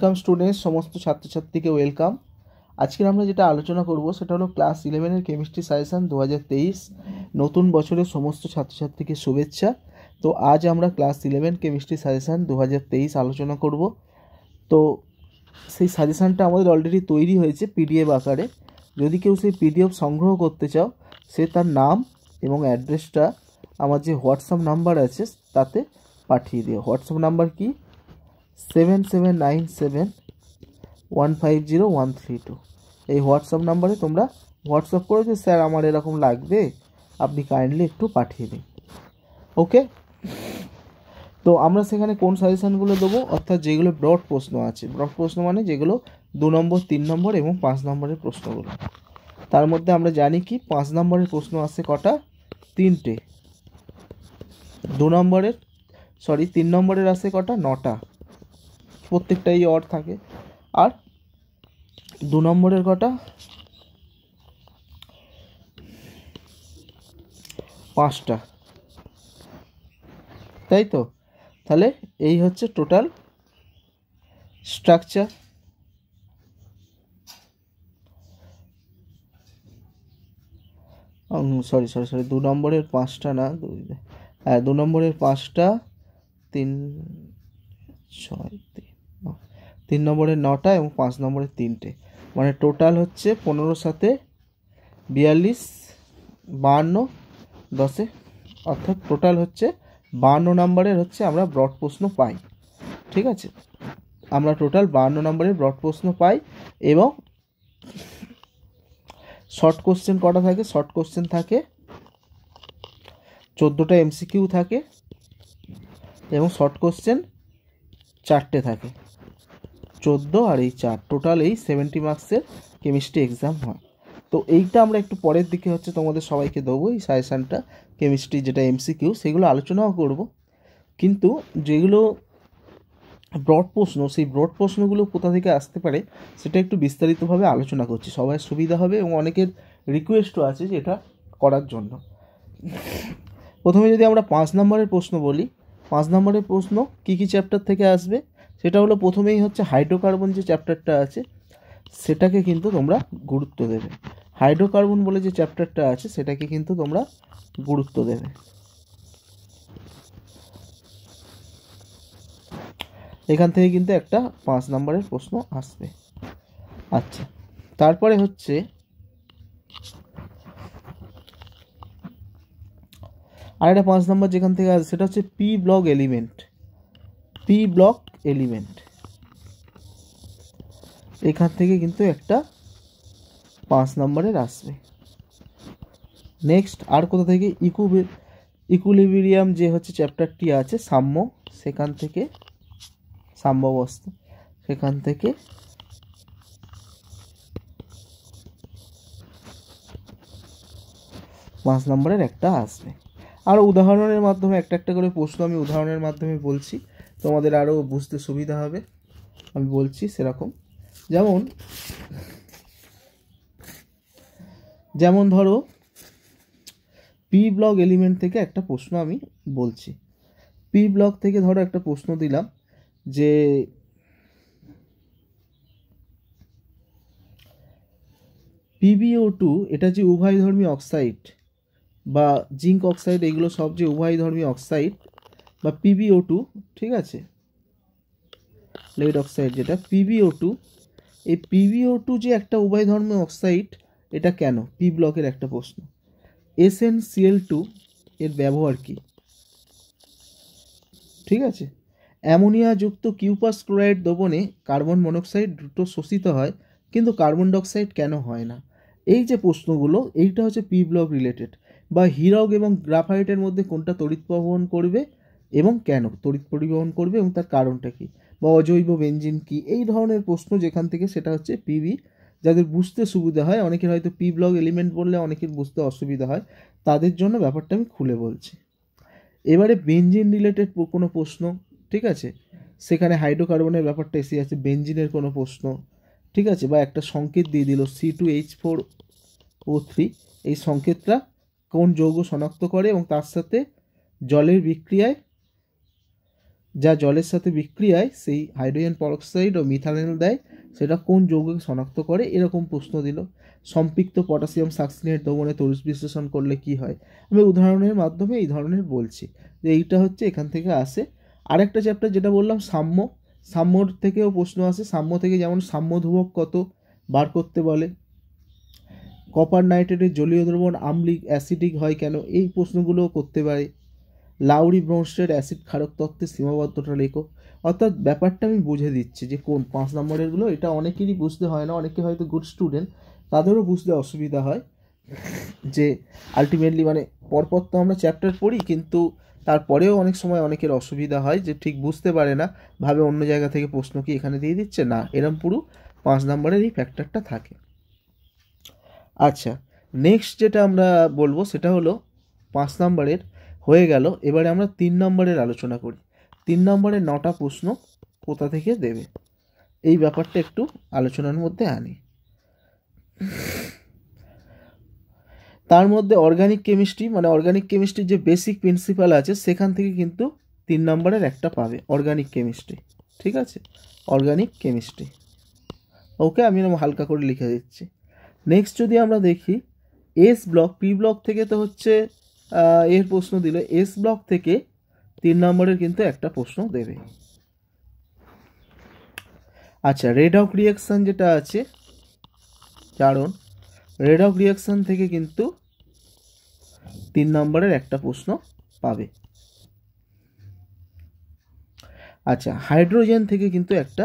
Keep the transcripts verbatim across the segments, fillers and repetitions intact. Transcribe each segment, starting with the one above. Welcome students समस्त छात्र छात्री के वेलकाम। आज के हमें जो आलोचना करब से हलो क्लास इलेवेनर केमिस्ट्री सजेशन दो हज़ार तेईस नतून बचर समस्त छात्र छात्री के शुभेच्छा। तो आज हमें क्लास इलेवन केमिस्ट्री सजेशन दो हज़ार तेईस आलोचना करब। तो से सजेशनटा अलरेडी तैरी हो पीडिएफ आकारे, यदि क्यों से पीडिएफ संग्रह करते चाओ से तार नाम एवं एड्रेसटा हमारे जो ह्वाट्सअप नम्बर आछे ताते पाठिए दिओ। ह्वाट्सअप नम्बर कि seven seven nine seven one five zero one three two WhatsApp number तुम्हारा ह्वाट्सअप करो जो सर हमारे एरकम लागे अपनी काइंडलि एकटू पाठिए दिन। ओके, तो आमरा सेखाने कोन सजेशनगुलो देबो अर्थात जेगुलो ब्रड प्रश्न आछे। ब्रड प्रश्न माने जेगुलो दो नम्बर तीन नम्बर एवं पाँच नम्बर प्रश्नगुलो। तार मध्ये आमरा जानी कि पाँच नम्बर प्रश्न आछे कटा, तीनटे। दो नम्बर सरि तीन नम्बर आछे कटा, नटा। प्रत्येकटाई अड थाके आर दो नम्बर कटा पाँचटा, ताई तो ताहले एई होच्छे टोटाल स्ट्राक्चर। सरि सरि सरि दो नम्बर पाँचटा ना हाँ दो नम्बर पाँचटा तीन छय तीन तीन नम्बर नटा और पाँच नम्बर तीनटे माने टोटाल होच्छे पंद्रह साथे बयाल्लिस बावन्न दशे अर्थात टोटाल होच्छे बावन्न नम्बर हमें ब्रड प्रश्न पाई। ठीक है, हमें टोटाल बावन्न नम्बर ब्रड प्रश्न पाई। शॉर्ट क्वेश्चन कटा था, शॉर्ट क्वेश्चन थे चौदहटा एमसीक्यू थे एवं शॉर्ट क्वेश्चन चारटे थे, चौदह और चार टोटाल सेवेंटी मार्क्सर केमिस्ट्री एग्जाम है। तो यहाँ हमें एक पर दिखे हे तुम्हारे सबाई के देव ये सजेशनटा केमिस्ट्री जेटा एमसीक्यू सेगुलो आलोचनाओ करब, किन्तु जेगुलो ब्रड प्रश्न से ब्रड प्रश्नगुलो कोथा थेके आसते पारे सेटा एकटु विस्तारितभावे आलोचना करछि, सबार सुविधा होबे एबं अनेकेर रिक्वेस्टो आछे जेटा करार जोन्नो। प्रथमे जोदि आमरा पाँच नम्बरेर प्रश्न बोली, पाँच नम्बरेर प्रश्न कि कि চ্যাপ্টার थेके आसबे सेटा हलो प्रथमेई हच्छे हाइड्रोकार्बन जे চ্যাপ্টারটা आछे सेटाके किन्तु तोमरा गुरुत्व देबे। हाइड्रोकार्बन बोले जो चैप्टारटा आछे सेटाके किन्तु तोमरा गुरुत्व देवे एखान थेके किन्तु एकटा पाँच नम्बरेर प्रश्न आसबे। अच्छा, तारपरे होच्छे आरेकटा पाँच नम्बर जेखान थेके आसबे सेटा होच्छे P block element. P block element एखान थेके किन्तु एकटा पाँच नम्बर आसबे। नेक्स्ट और कोथा थेके इकुबे इकुलिब्रियम जे होच्छे चैप्टारटी आछे साम्य सेखान थेके साम्यावस्था सेखान थेके पाँच नम्बरेर एकटा आसबे। और उदाहरणेर माध्यमे एकटा एकटा करे प्रश्न आमि उदाहरणेर माध्यमे बोलछि तोमादेर आरो बुझते सुविधा होबे। आमि बोलछि सेरकम जेमन जेमन धरो पी ब्लक एलिमेंट थेके एक प्रश्न आमी बोलछि। पी ब्लक थेके धरो एक प्रश्न दिलाम जे पीबीओ टू एटा जे उभयधर्मी अक्साइड बा जिंक अक्साइड एगुलो सब जे उभयधर्मी अक्साइड बा पीबीओ टू। ठीक आछे, लेड अक्साइड जेटा पीबीओ टू ए पीबीओ टू जे एक उभयधर्मी अक्साइड एटा क्यों पी ब्लकेर एक प्रश्न। S N C L two एर व्यवहार की? ठीक है, अमोनिया युक्त किउपास क्लोराइड द्रवणे कार्बन मोनोक्साइड द्रुत शोषित है किन्तु कार्बन डाइऑक्साइड क्यों है ना? ये प्रश्नगुलो एटा होच्छे पी ब्लक रिलेटेड बा हीरक एवं ग्राफाइटर मध्य कोनटा तड़ित परिवहन करबे एवं क्यों तड़ित परिवहन करबे एवं तार कारणटा कि बा अजैव बेंजिन की? एई धरनेर प्रश्न जेखान थेके सेटा होच्छे पीबी যাদের বুঝতে সুবিধা হয় অনেকের হয়তো পি ব্লক এলিমেন্ট বললে অনেকের বুঝতে অসুবিধা হয় তাদের জন্য ব্যাপারটা আমি খুলে বলছি। এবারে বেনজিন রিলেটেড কোনো প্রশ্ন, ঠিক আছে, সেখানে হাইড্রোকার্বনের ব্যাপারটা এসে আছে বেনজিনের কোনো প্রশ্ন, ঠিক আছে, বা একটা সংকেত দিয়ে দিল C two H four O three এই সংকেতটা কোন যৌগ শনাক্ত করে এবং তার সাথে জলের বিক্রিয়ায় जा जलर साथे बिक्रियाय से हाइड्रोजन परक्साइड और मिथानल देय कौन यौग शनाक्त करे एरकम प्रश्न दिल। सम्पृक्त पटाशियम साक्सिनेट दमने तरुष विश्लेषण कर ले कि हय आमि उदाहरणेर माध्यमे एई धरनेर बोलछि जे एइटा हच्छे एखान थेके आसे। आरेकटा चैप्टार जेटा बोललाम साम्य, साम्यर थेकेओ प्रश्न आसे। साम्य थेके जेमन साम्य ध्रुवक कत बार करते बोले, कपार नाइट्रेटेर जलीय द्रवण अम्लिक एसिडिक हय केन एई प्रश्नगुलो करते पारे। लाउरी ब्रोंस्टेड एसिड क्षारक तत्त्वे सीमाबद्धता लेखो। अर्थात ব্যাপারটা আমি বুঝিয়ে দিচ্ছি যে কোন পাঁচ নম্বরেরগুলো এটা অনেকেরই বুঝতে হয় না, অনেকে হয়তো গুড স্টুডেন্ট তাদেরও বুঝতে অসুবিধা হয় যে আলটিমেটলি মানে পরপর তো আমরা চ্যাপ্টার পড়ি কিন্তু তারপরেও অনেক সময় অনেকের অসুবিধা হয় যে ঠিক বুঝতে পারে না, ভাবে অন্য জায়গা থেকে প্রশ্ন কি এখানে দিয়ে দিচ্ছে না, এরকম পুরো পাঁচ নম্বরের এই ফ্যাক্টরটা থাকে। আচ্ছা নেক্সট যেটা আমরা বলবো সেটা হলো পাঁচ নম্বরের হয়ে গেল। এবারে আমরা তিন নম্বরের আলোচনা করি। তিন নম্বরে নটা প্রশ্ন কোথা থেকে দেবে এই ব্যাপারটা একটু আলোচনার মধ্যে আনি। তার মধ্যে অর্গানিক কেমিস্ট্রি মানে অর্গানিক কেমিস্ট্রির যে বেসিক প্রিন্সিপাল আছে সেখান থেকে কিন্তু তিন নম্বরের একটা পাবে অর্গানিক কেমিস্ট্রি। ঠিক আছে, অর্গানিক কেমিস্ট্রি ওকে আমি হালকা করে লিখে দিচ্ছি। নেক্সট যদি আমরা দেখি এস ব্লক পি ব্লক থেকে তো হচ্ছে एर प्रश्न दिल। एस ब्लक थेके तीन नम्बर किन्तु एक प्रश्न देवे। अच्छा रेडॉक्स रिएक्शन जेटा आछे कारण रेडॉक्स रिएक्शन थेके किन्तु तीन नम्बर एक प्रश्न पावे। अच्छा हाइड्रोजेन थेके किन्तु एक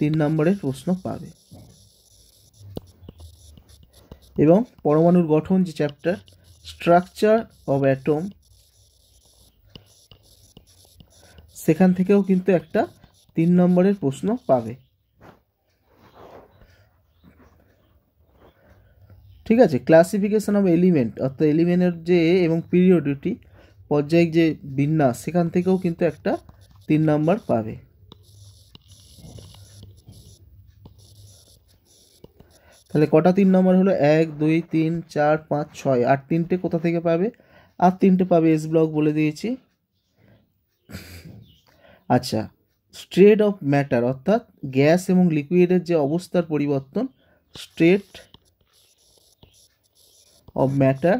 तीन नम्बर प्रश्न पावे। एवं परमाणुर गठन जे चैप्टार स्ट्रक्चर ऑफ एटम सेखान थेकेओ किन्तु एकटा तीन नम्बरेर प्रश्न पावे। ठीक आछे क्लासिफिकेशन अफ एलिमेंट अर्थात एलिमेंटेर जे एवं पिरियडिटी पर्यायिक जे विन्यास सेखान थेकेओ किन्तु एकटा तीन नम्बर पावे। তাহলে কটা তিন নম্বর হলো এক দুই তিন চার পাঁচ ছয়, আর তিনটে কোথা থেকে পাবে? আর তিনটে পাবে এস ব্লক বলে দিয়েছি। আচ্ছা স্টেট অফ ম্যাটার অর্থাৎ গ্যাস এবং লিকুইডের যে অবস্থার পরিবর্তন, স্টেট অফ ম্যাটার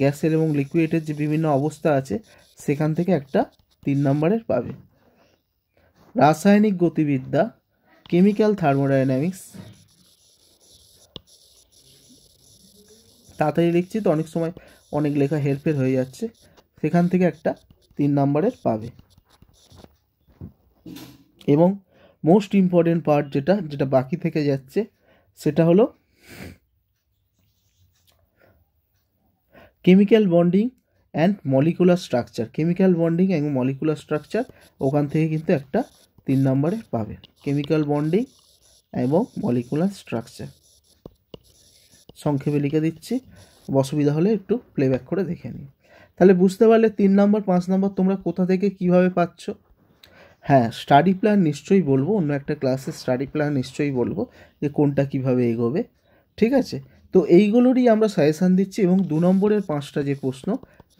গ্যাসের এবং লিকুইডের যে বিভিন্ন অবস্থা আছে সেখান থেকে একটা তিন নম্বরের পাবে। রাসায়নিক গতিবিদ্যা কেমিক্যাল থার্মোডাইনামিক্স তাড়াতাড়ি লিখছি তো অনেক সময় অনেক লেখা হেরফের হয়ে যাচ্ছে, সেখান থেকে একটা তিন নম্বরের পাবে। এবং মোস্ট ইম্পর্টেন্ট পার্ট যেটা যেটা বাকি থেকে যাচ্ছে সেটা হলো chemical bonding and molecular structure. Chemical bonding এবং মলিকুলার স্ট্রাকচার ওখান থেকে কিন্তু একটা তিন নম্বরের পাবে। কেমিক্যাল বন্ডিং এবং মলিকুলার স্ট্রাকচার সংক্ষেপে লিখে দিচ্ছি, অসুবিধা হলে একটু প্লেব্যাক করে দেখে নিই। তাহলে বুঝতে পারলে তিন নম্বর পাঁচ নম্বর তোমরা কোথা থেকে কিভাবে পাচ্ছ। হ্যাঁ স্টাডি প্ল্যান নিশ্চয়ই বলবো, অন্য একটা ক্লাসে স্টাডি প্ল্যান নিশ্চয়ই বলবো যে কোনটা কিভাবে এগোবে। ঠিক আছে, তো এইগুলোরই আমরা সাজেশান দিচ্ছি এবং দু নম্বরের পাঁচটা যে প্রশ্ন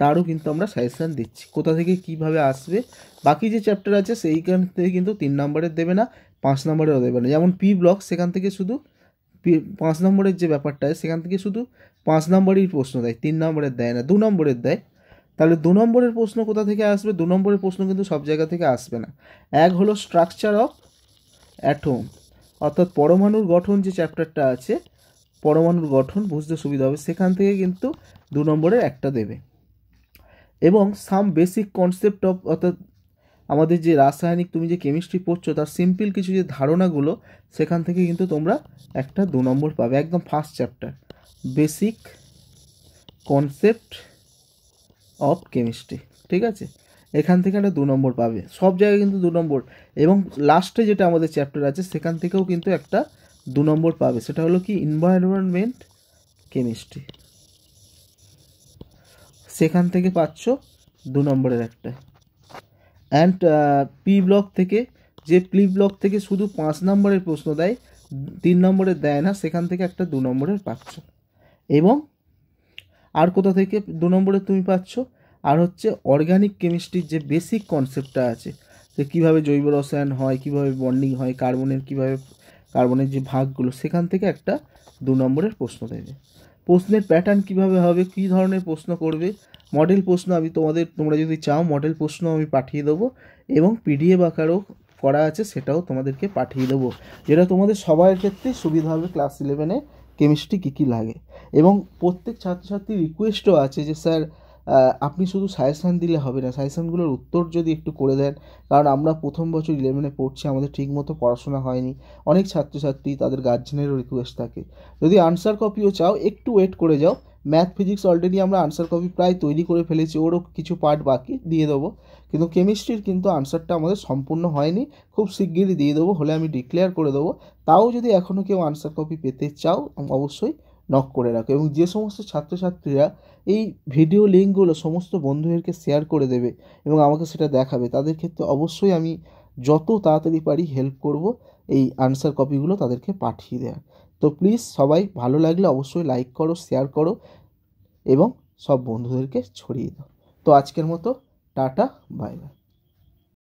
তারও কিন্তু আমরা সাজেশান দিচ্ছি কোথা থেকে কিভাবে আসবে। বাকি যে চ্যাপ্টার আছে সেইখান থেকে কিন্তু তিন নম্বরের দেবে না, পাঁচ নম্বরেরও দেবে না। যেমন পি ব্লক সেখান থেকে শুধু পাঁচ নম্বরের যে ব্যাপারটা সেখান থেকে শুধু পাঁচ নম্বরেরই প্রশ্ন দেয়, তিন নম্বরের দেয় না, দু নম্বরের দেয়। তাহলে দু নম্বরের প্রশ্ন কোথা থেকে আসবে? দু নম্বরের প্রশ্ন কিন্তু সব জায়গা থেকে আসবে না। এক হলো স্ট্রাকচার অফ অ্যাটম অর্থাৎ পরমাণুর গঠন যে চ্যাপ্টারটা আছে পরমাণুর গঠন বুঝতে সুবিধা হবে, সেখান থেকে কিন্তু দু নম্বরের একটা দেবে। এবং সাম বেসিক কনসেপ্ট অফ অর্থাৎ আমাদের যে রাসায়নিক তুমি যে কেমিস্ট্রি পড়ছো তার সিম্পল কিছু যে ধারণাগুলো সেখান থেকে কিন্তু তোমরা একটা দু নম্বর পাবে। একদম first chapter basic concept of chemistry. ঠিক আছে, এখান থেকে একটা দু নম্বর পাবে, সব জায়গায় কিন্তু দু নম্বর। এবং লাস্টে যেটা আমাদের চ্যাপ্টার আছে সেখান থেকেও কিন্তু একটা দু নম্বর পাবে, সেটা হলো কি এনভায়রনমেন্ট কেমিস্ট্রি, সেখান থেকে পাচ্ছ দু নম্বরের একটা। অ্যান্ড পি ব্লক থেকে যে পি ব্লক থেকে শুধু পাঁচ নম্বরের প্রশ্ন দেয়, তিন নম্বরে দেয় না, সেখান থেকে একটা দু নম্বরের পাচ্ছ। এবং আর কোথা থেকে দু নম্বরে তুমি পাচ্ছ? আর হচ্ছে অর্গানিক কেমিস্ট্রির যে বেসিক কনসেপ্টটা আছে যে কীভাবে জৈব রসায়ন হয়, কীভাবে বন্ডিং হয়, কার্বনের কীভাবে কার্বনের যে ভাগগুলো সেখান থেকে একটা দু নম্বরের প্রশ্ন দেবে। প্রশ্নের প্যাটার্ন কীভাবে হবে, কী ধরনের প্রশ্ন করবে, মডেল প্রশ্ন আমি তোমাদের তোমরা যদি চাও মডেল প্রশ্ন আমি পাঠিয়ে দেবো এবং পিডিএফ আকারেও করা আছে সেটাও তোমাদেরকে পাঠিয়ে দেবো, যেটা তোমাদের সবার ক্ষেত্রে সুবিধা হবে। ক্লাস ইলেভেনে কেমিস্ট্রি কী কী লাগে এবং প্রত্যেক ছাত্রছাত্রীর রিকোয়েস্টও আছে যে স্যার আপনি শুধু সাজেশান দিলে হবে না, সাজেশানগুলোর উত্তর যদি একটু করে দেন, কারণ আমরা প্রথম বছর ইলেভেনে পড়ছি, আমাদের ঠিকমতো পড়াশোনা হয়নি। অনেক ছাত্রছাত্রী তাদের গার্জেনেরও রিকোয়েস্ট থাকে, যদি আনসার কপিও চাও একটু ওয়েট করে যাও। ম্যাথ ফিজিক্স অলরেডি আমরা আনসার কপি প্রায় তৈরি করে ফেলেছি, ওরও কিছু পার্ট বাকি দিয়ে দেবো, কিন্তু কেমিস্ট্রির কিন্তু আনসারটা আমাদের সম্পূর্ণ হয়নি, খুব শিগগিরই দিয়ে দেবো, হলে আমি ডিক্লেয়ার করে দেবো। তাও যদি এখনও কেউ আনসার কপি পেতে চাও অবশ্যই নক করে রাখো। এবং যে সমস্ত ছাত্রছাত্রীরা এই ভিডিও লিঙ্কগুলো সমস্ত বন্ধুদেরকে শেয়ার করে দেবে এবং আমাকে সেটা দেখাবে, তাদের ক্ষেত্রে অবশ্যই আমি যত তাড়াতাড়ি পারি হেল্প করব এই আনসার কপিগুলো তাদেরকে পাঠিয়ে দেওয়ার। তো প্লিজ সবাই ভালো লাগলে অবশ্যই লাইক করো, শেয়ার করো এবং সব বন্ধুদেরকে ছড়িয়ে দাও। তো আজকের মতো টাটা, বাই বাই।